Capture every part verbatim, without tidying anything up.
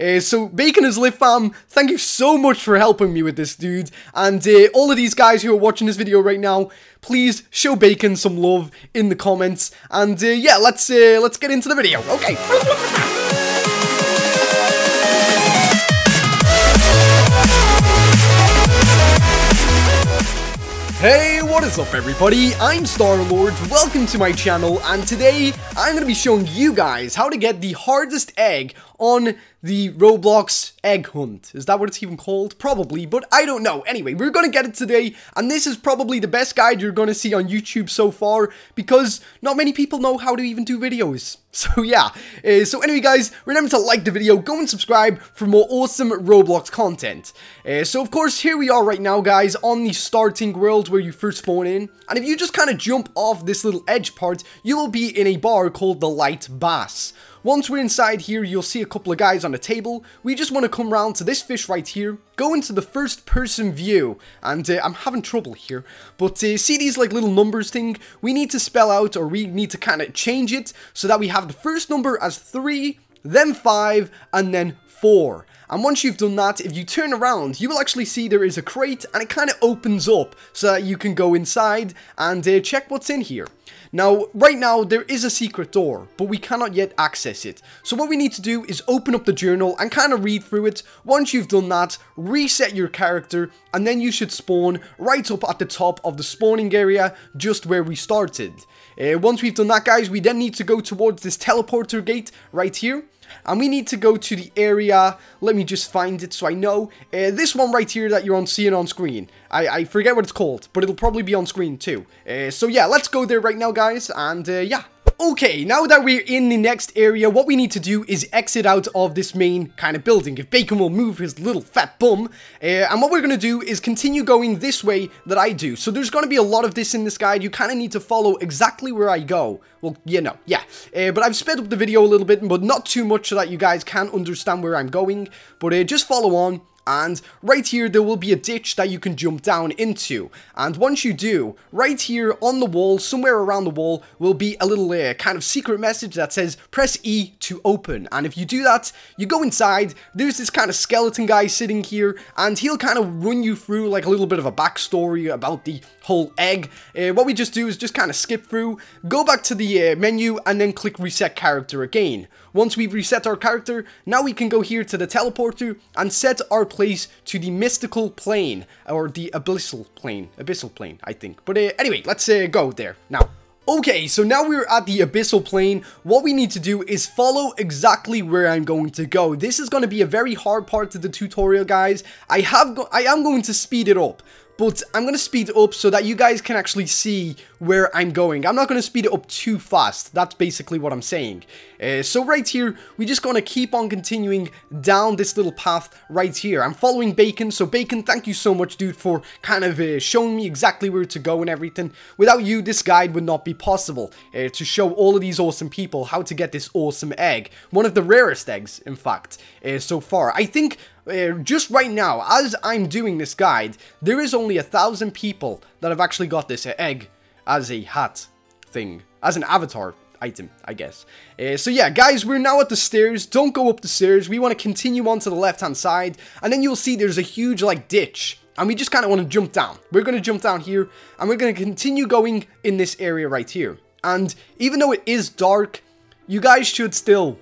Uh, so Baconers Live fam, thank you so much for helping me with this, dude. And uh, all of these guys who are watching this video right now, please show Bacon some love in the comments. And uh, yeah, let's uh, let's get into the video. Okay. Hey, what is up everybody? I'm Starlord, welcome to my channel, and today I'm going to be showing you guys how to get the hardest egg on the Roblox egg hunt. Is that what it's even called? Probably, but I don't know. Anyway, we're going to get it today, and this is probably the best guide you're going to see on YouTube so far, because not many people know how to even do videos. So yeah, uh, so anyway guys, remember to like the video, go and subscribe for more awesome Roblox content. Uh, so of course, here we are right now guys, on the starting world where you first spawn in, and if you just kind of jump off this little edge part, you will be in a bar called the Light Bass. Once we're inside here, you'll see a couple of guys on a table. We just want to come round to this fish right here, go into the first person view, and uh, I'm having trouble here, but uh, see these like little numbers thing? We need to spell out, or we need to kind of change it so that we have the first number as three, then five, and then four. And once you've done that, if you turn around, you will actually see there is a crate, and it kind of opens up so that you can go inside and uh, check what's in here. Now, right now, there is a secret door, but we cannot yet access it. So what we need to do is open up the journal and kind of read through it. Once you've done that, reset your character, and then you should spawn right up at the top of the spawning area, just where we started. Uh, once we've done that, guys, we then need to go towards this teleporter gate right here. And we need to go to the area, let me just find it so I know, uh, this one right here that you're on seeing on screen. I, I forget what it's called, but it'll probably be on screen too. Uh, so yeah, let's go there right now guys, and uh, yeah. Okay, now that we're in the next area, what we need to do is exit out of this main kind of building, if Bacon will move his little fat bum. Uh, and what we're going to do is continue going this way that I do. So there's going to be a lot of this in this guide. You kind of need to follow exactly where I go. Well, you know, yeah. Uh, but I've sped up the video a little bit, but not too much so that you guys can understand where I'm going. But uh, just follow on. And right here, there will be a ditch that you can jump down into. And once you do, right here on the wall, somewhere around the wall, will be a little uh, kind of secret message that says, press E to open. And if you do that, you go inside, there's this kind of skeleton guy sitting here, and he'll kind of run you through like a little bit of a backstory about the whole egg. Uh, what we just do is just kind of skip through, go back to the uh, menu, and then click reset character again. Once we've reset our character, now we can go here to the teleporter and set our place to the mystical plane, or the abyssal plane, abyssal plane, I think. But uh, anyway, let's uh, go there now. Okay, so now we're at the Abyssal Plane. What we need to do is follow exactly where I'm going to go. This is going to be a very hard part of the tutorial, guys. I have, go I am going to speed it up, but I'm going to speed it up so that you guys can actually see where I'm going. I'm not going to speed it up too fast. That's basically what I'm saying. Uh, so right here, we're just going to keep on continuing down this little path right here. I'm following Bacon. So Bacon, thank you so much, dude, for kind of uh, showing me exactly where to go and everything. Without you, this guide would not be possible uh, to show all of these awesome people how to get this awesome egg. One of the rarest eggs, in fact, uh, so far. I think uh, just right now, as I'm doing this guide, there is only a thousand people that have actually got this egg as a hat thing, as an avatar item, I guess. Uh, so yeah, guys, we're now at the stairs. Don't go up the stairs. We want to continue on to the left-hand side, and then you'll see there's a huge, like, ditch, and we just kind of want to jump down. We're going to jump down here, and we're going to continue going in this area right here. And even though it is dark, you guys should still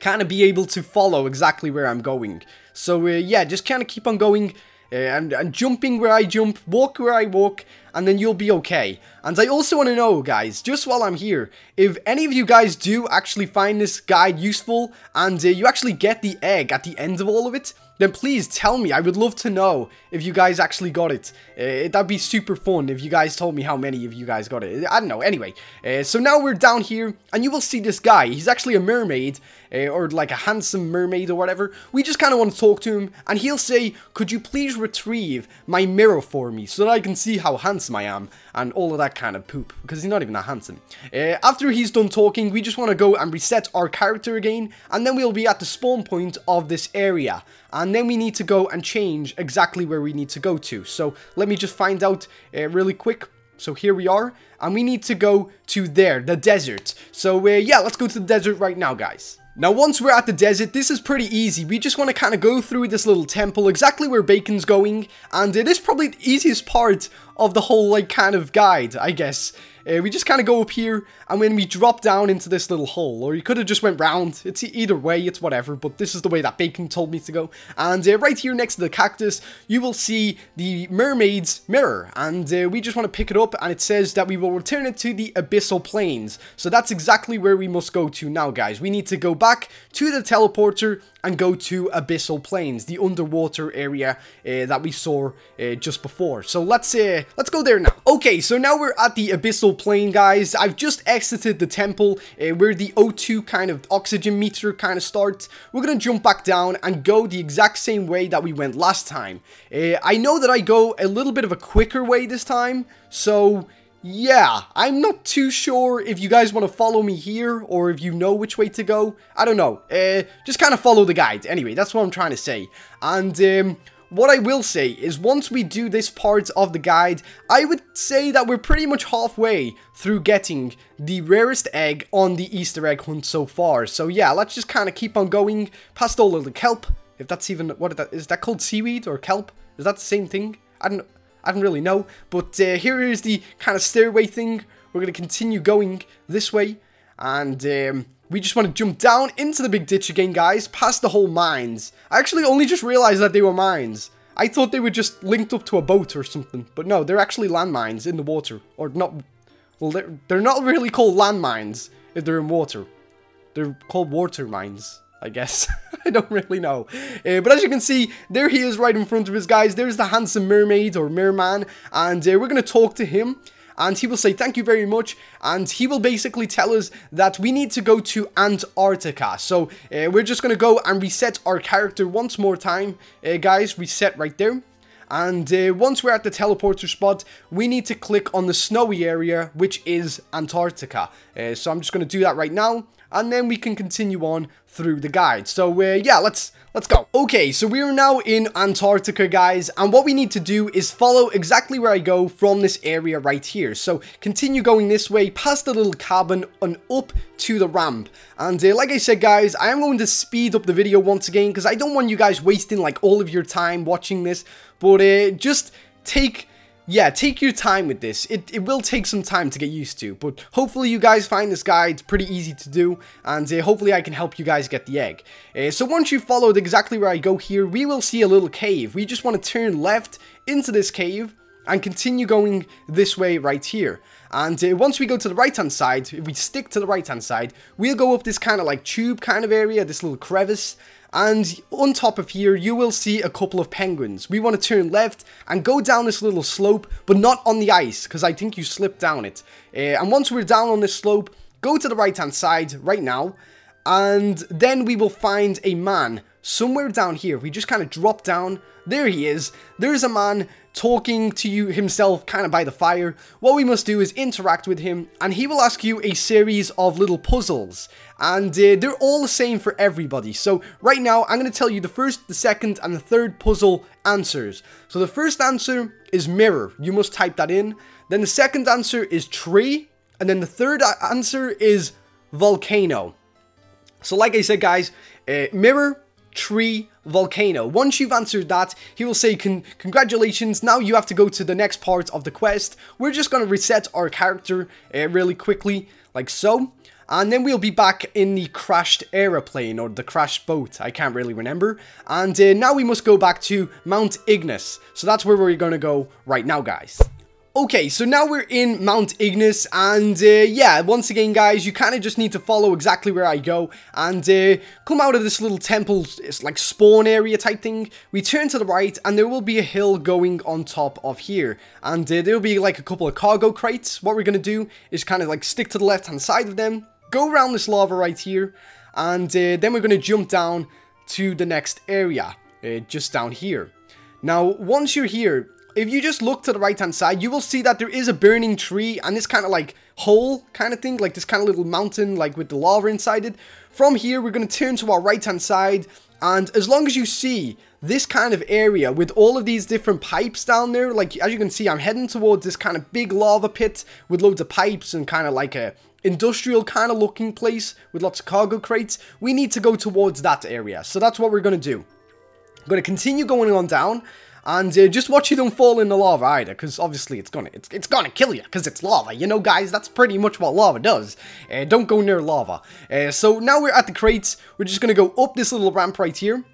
kind of be able to follow exactly where I'm going. So uh, yeah, just kind of keep on going. Uh, and, and jumping where I jump, walk where I walk, and then you'll be okay. And I also want to know, guys, just while I'm here, if any of you guys do actually find this guide useful, and uh, you actually get the egg at the end of all of it, then please tell me. I would love to know if you guys actually got it. Uh, that'd be super fun if you guys told me how many of you guys got it. I don't know, anyway. Uh, so now we're down here, and you will see this guy. He's actually a mermaid, Uh, or like a handsome mermaid or whatever. We just kind of want to talk to him, and he'll say, could you please retrieve my mirror for me so that I can see how handsome I am, and all of that kind of poop, because he's not even that handsome. Uh, after he's done talking, we just want to go and reset our character again, and then we'll be at the spawn point of this area, and then we need to go and change exactly where we need to go to. So let me just find out uh, really quick. So here we are, and we need to go to there, the desert. So uh, yeah, let's go to the desert right now, guys. Now once we're at the desert, this is pretty easy. We just want to kind of go through this little temple, exactly where Bacon's going, and it is probably the easiest part of the whole like kind of guide, I guess. Uh, we just kind of go up here, and when we drop down into this little hole, or you could have just went round, it's either way, it's whatever, but this is the way that Bacon told me to go. And uh, right here next to the cactus, you will see the mermaid's mirror, and uh, we just want to pick it up, and it says that we will return it to the Abyssal Plains. So that's exactly where we must go to now, guys. We need to go back to the teleporter and go to Abyssal Plains, the underwater area uh, that we saw uh, just before. So let's uh, let's go there now. Okay, so now we're at the Abyssal Plane, guys. I've just exited the temple uh, where the O two kind of oxygen meter kind of starts. We're gonna jump back down and go the exact same way that we went last time. Uh, I know that I go a little bit of a quicker way this time, so yeah, I'm not too sure if you guys want to follow me here or if you know which way to go. I don't know. Uh, just kind of follow the guide. Anyway, that's what I'm trying to say. And um, what I will say is once we do this part of the guide, I would say that we're pretty much halfway through getting the rarest egg on the Easter egg hunt so far. So yeah, let's just kind of keep on going past all of the kelp. If that's even, what is that, is that called seaweed or kelp? Is that the same thing? I don't know. I don't really know, but uh, here is the kind of stairway thing. We're going to continue going this way, and um, we just want to jump down into the big ditch again, guys, past the whole mines. I actually only just realized that they were mines. I thought they were just linked up to a boat or something, but no, they're actually landmines in the water, or not, well, they're, they're not really called landmines if they're in water. They're called water mines, I guess. I don't really know. Uh, but as you can see, there he is right in front of us, guys. There's the handsome mermaid or merman. And uh, we're going to talk to him. And he will say, thank you very much. And he will basically tell us that we need to go to Antarctica. So uh, we're just going to go and reset our character once more time. Uh, guys, reset right there. And uh, once we're at the teleporter spot, we need to click on the snowy area, which is Antarctica. Uh, so I'm just going to do that right now, and then we can continue on through the guide. So uh, yeah, let's let's go. Okay, so we are now in Antarctica, guys, and what we need to do is follow exactly where I go from this area right here. So continue going this way, past the little cabin, and up to the ramp. And uh, like I said, guys, I am going to speed up the video once again, because I don't want you guys wasting like all of your time watching this, but uh, just take... Yeah, take your time with this. It, it will take some time to get used to, but hopefully you guys find this guide pretty easy to do, and uh, hopefully I can help you guys get the egg. Uh, so once you followed exactly where I go here, we will see a little cave. We just want to turn left into this cave and continue going this way right here. And uh, once we go to the right-hand side, if we stick to the right-hand side, we'll go up this kind of like tube kind of area, this little crevice. And on top of here, you will see a couple of penguins. We want to turn left and go down this little slope, but not on the ice, because I think you slip down it. Uh, and once we're down on this slope, go to the right-hand side right now, and then we will find a man somewhere down here. We just kind of drop down. There he is. There's a man talking to you himself kind of by the fire. What we must do is interact with him, and he will ask you a series of little puzzles, and uh, they're all the same for everybody. So right now I'm going to tell you the first, the second, and the third puzzle answers. So the first answer is mirror. You must type that in. Then the second answer is tree, and then the third answer is volcano. So like I said, guys, uh, mirror, tree, volcano. Once you've answered that, he will say Con congratulations, now you have to go to the next part of the quest. We're just going to reset our character uh, really quickly, like so, and then we'll be back in the crashed aeroplane or the crashed boat, I can't really remember. And uh, now we must go back to Mount Ignis, so that's where we're going to go right now, guys. Okay, so now we're in Mount Ignis, and uh, yeah, once again, guys, you kind of just need to follow exactly where I go, and uh, come out of this little temple, it's like spawn area type thing. We turn to the right, and there will be a hill going on top of here, and uh, there will be like a couple of cargo crates. What we're going to do is kind of like stick to the left-hand side of them, go around this lava right here, and uh, then we're going to jump down to the next area, uh, just down here. Now, once you're here, if you just look to the right-hand side, you will see that there is a burning tree and this kind of like hole kind of thing, like this kind of little mountain like with the lava inside it. From here, we're going to turn to our right-hand side, and as long as you see this kind of area with all of these different pipes down there, like as you can see, I'm heading towards this kind of big lava pit with loads of pipes and kind of like a industrial kind of looking place with lots of cargo crates. We need to go towards that area. So that's what we're going to do. I'm going to continue going on down. And uh, just watch you don't fall in the lava either, because obviously it's gonna it's, it's gonna kill you, because it's lava. You know, guys, that's pretty much what lava does. Uh, don't go near lava. Uh, so now we're at the crates. We're just gonna go up this little ramp right here.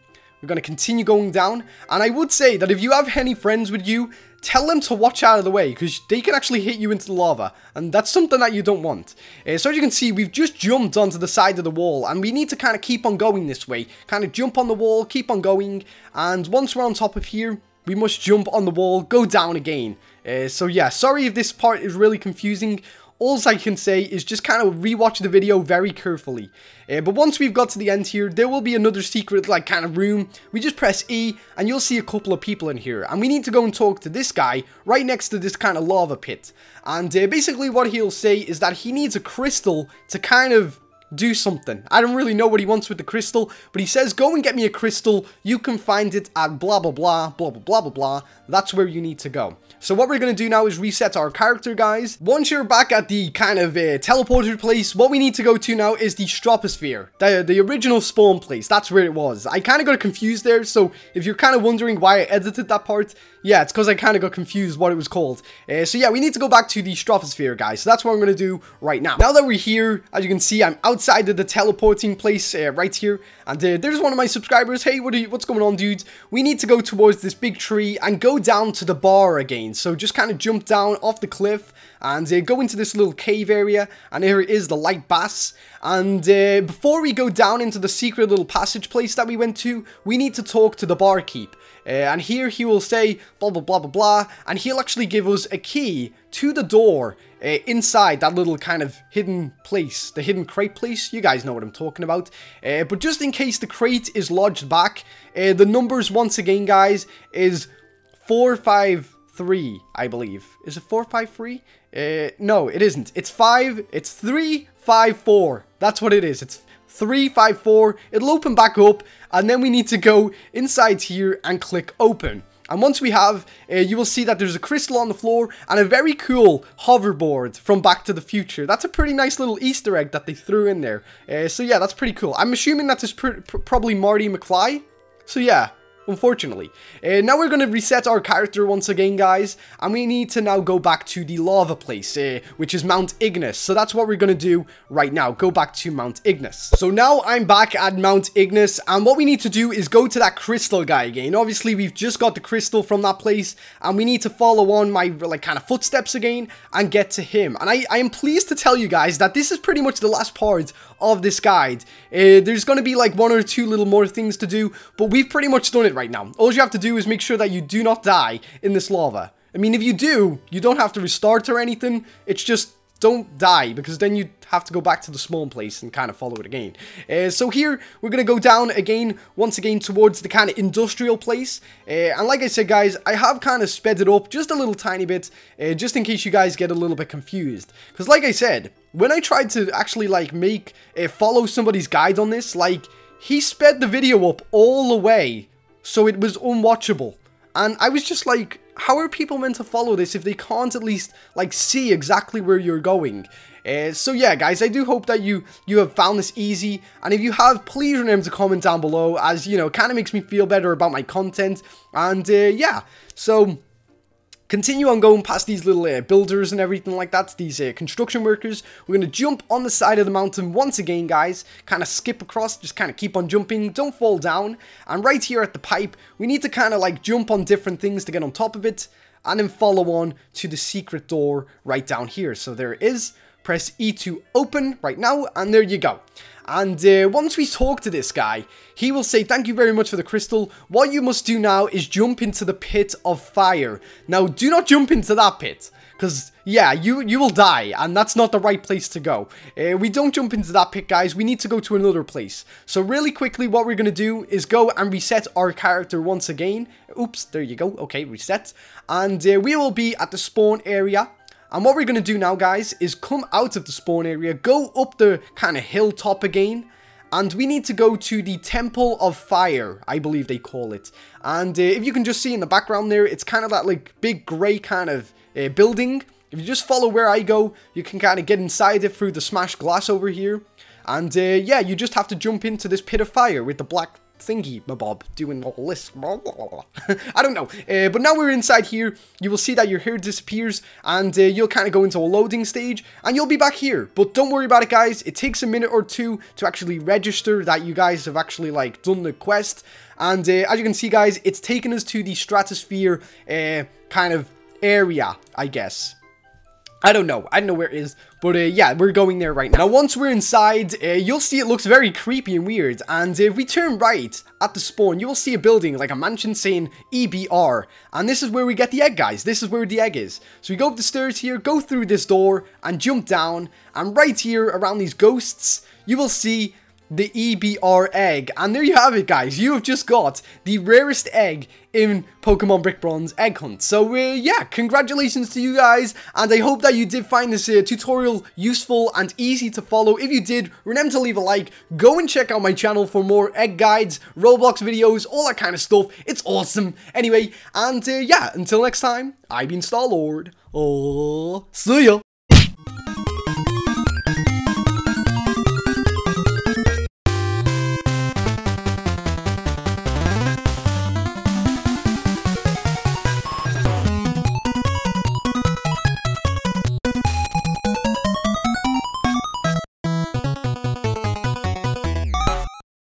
We're gonna continue going down. And I would say that if you have any friends with you, tell them to watch out of the way, because they can actually hit you into the lava. And that's something that you don't want. Uh, so as you can see, we've just jumped onto the side of the wall. And we need to kind of keep on going this way. Kind of jump on the wall, keep on going. And once we're on top of here, we must jump on the wall, go down again. Uh, so yeah, sorry if this part is really confusing. All I can say is just kind of rewatch the video very carefully. Uh, but once we've got to the end here, there will be another secret like kind of room. We just press E and you'll see a couple of people in here. And we need to go and talk to this guy right next to this kind of lava pit. And uh, basically what he'll say is that he needs a crystal to kind of do something. I don't really know what he wants with the crystal, but he says, go and get me a crystal. You can find it at blah, blah, blah, blah, blah, blah, blah, blah. That's where you need to go. So what we're going to do now is reset our character, guys. Once you're back at the kind of uh, teleported place, what we need to go to now is the Stratosphere, the, the original spawn place. That's where it was. I kind of got confused there. So if you're kind of wondering why I edited that part, yeah, it's because I kind of got confused what it was called. Uh, so yeah, we need to go back to the Stratosphere, guys. So that's what I'm going to do right now. Now that we're here, as you can see, I'm outside Outside of the teleporting place uh, right here, and uh, there's one of my subscribers. Hey, what are you, what's going on, dude? We need to go towards this big tree and go down to the bar again. So just kind of jump down off the cliff and uh, go into this little cave area, and here it is, the Light Bass. And uh, before we go down into the secret little passage place that we went to, we need to talk to the barkeep. Uh, and here he will say blah blah blah blah blah, and he'll actually give us a key to the door uh, inside that little kind of hidden place, the hidden crate place. You guys know what I'm talking about. Uh, but just in case the crate is lodged back, uh, the numbers once again, guys, is four five three, I believe. Is it four five three? Uh, no, it isn't. It's five. It's three five four. That's what it is. It's three five four. It'll open back up, and then we need to go inside here and click open. And once we have, uh, you will see that there's a crystal on the floor and a very cool hoverboard from Back to the Future. That's a pretty nice little Easter egg that they threw in there. Uh, so yeah, that's pretty cool. I'm assuming that is pr pr probably Marty McFly. So yeah, unfortunately. Uh, now we're going to reset our character once again, guys. And we need to now go back to the lava place, uh, which is Mount Ignis. So that's what we're going to do right now. Go back to Mount Ignis. So now I'm back at Mount Ignis. And what we need to do is go to that crystal guy again. Obviously, we've just got the crystal from that place. And we need to follow on my like kind of footsteps again and get to him. And I, I am pleased to tell you guys that this is pretty much the last part of this guide. Uh, there's going to be like one or two little more things to do. But we've pretty much done it right now. All you have to do is make sure that you do not die in this lava. I mean, if you do, you don't have to restart or anything. It's just don't die, because then you have to go back to the spawn place and kind of follow it again. Uh, so here, we're going to go down again, once again, towards the kind of industrial place. Uh, and like I said, guys, I have kind of sped it up just a little tiny bit, uh, just in case you guys get a little bit confused. Because like I said, when I tried to actually, like, make, uh, follow somebody's guide on this, like, he sped the video up all the way. So it was unwatchable. And I was just like, how are people meant to follow this if they can't at least, like, see exactly where you're going? Uh, so yeah, guys, I do hope that you you have found this easy. And if you have, please remember to comment down below, as, you know, kind of makes me feel better about my content. And uh, yeah, so continue on going past these little uh, builders and everything like that, these uh, construction workers. We're going to jump on the side of the mountain once again, guys. Kind of skip across, just kind of keep on jumping, don't fall down. And right here at the pipe, we need to kind of like jump on different things to get on top of it. And then follow on to the secret door right down here. So there it is. Press E to open right now, and there you go. And uh, once we talk to this guy, he will say, thank you very much for the crystal. What you must do now is jump into the pit of fire. Now, do not jump into that pit, because, yeah, you you will die, and that's not the right place to go. Uh, we don't jump into that pit, guys. We need to go to another place. So really quickly, what we're going to do is go and reset our character once again. Oops, there you go. Okay, reset. And uh, we will be at the spawn area. And what we're going to do now, guys, is come out of the spawn area, go up the kind of hilltop again, and we need to go to the Temple of Fire, I believe they call it. And uh, if you can just see in the background there, it's kind of that, like, big grey kind of uh, building. If you just follow where I go, you can kind of get inside it through the smashed glass over here. And uh, yeah, you just have to jump into this pit of fire with the black thingy mabob doing all this. I don't know. Uh, but now we're inside here, you will see that your hair disappears and uh, you'll kind of go into a loading stage and you'll be back here. But don't worry about it, guys. It takes a minute or two to actually register that you guys have actually like done the quest. And uh, as you can see, guys, it's taken us to the Stratosphere uh, kind of area, I guess. I don't know. I don't know where it is. But uh, yeah, we're going there right now. Now, once we're inside, uh, you'll see it looks very creepy and weird. And if we turn right at the spawn, you will see a building, like a mansion saying E B R. And this is where we get the egg, guys. This is where the egg is. So we go up the stairs here, go through this door, and jump down. And right here, around these ghosts, you will see the E B R egg. And there you have it, guys. You have just got the rarest egg in Pokemon Brick Bronze egg hunt. So uh, yeah, congratulations to you guys, and I hope that you did find this uh, tutorial useful and easy to follow. If you did, remember to leave a like, go and check out my channel for more egg guides, Roblox videos, all that kind of stuff. It's awesome. Anyway, and uh, yeah, until next time, I've been Starlord. Oh, see ya.